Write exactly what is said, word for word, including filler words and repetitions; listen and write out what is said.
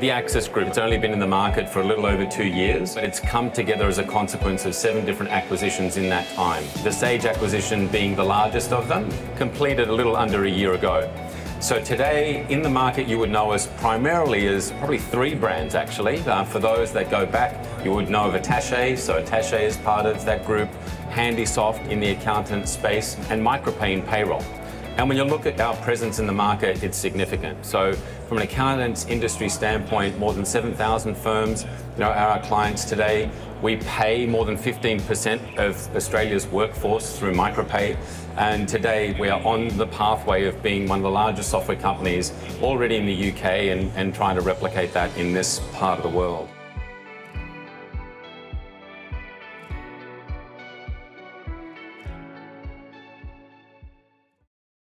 The Access Group, it's only been in the market for a little over two years, but it's come together as a consequence of seven different acquisitions in that time. The Sage acquisition being the largest of them, completed a little under a year ago. So today, in the market, you would know us primarily as probably three brands, actually. Uh, for those that go back, you would know of Attaché, so Attaché is part of that group, Handysoft in the accountant space, and Micropay in payroll. And when you look at our presence in the market, it's significant. So from an accountants industry standpoint, more than seven thousand firms, you know, are our clients today. We pay more than fifteen percent of Australia's workforce through Micropay. And today we are on the pathway of being one of the largest software companies already in the U K and, and trying to replicate that in this part of the world.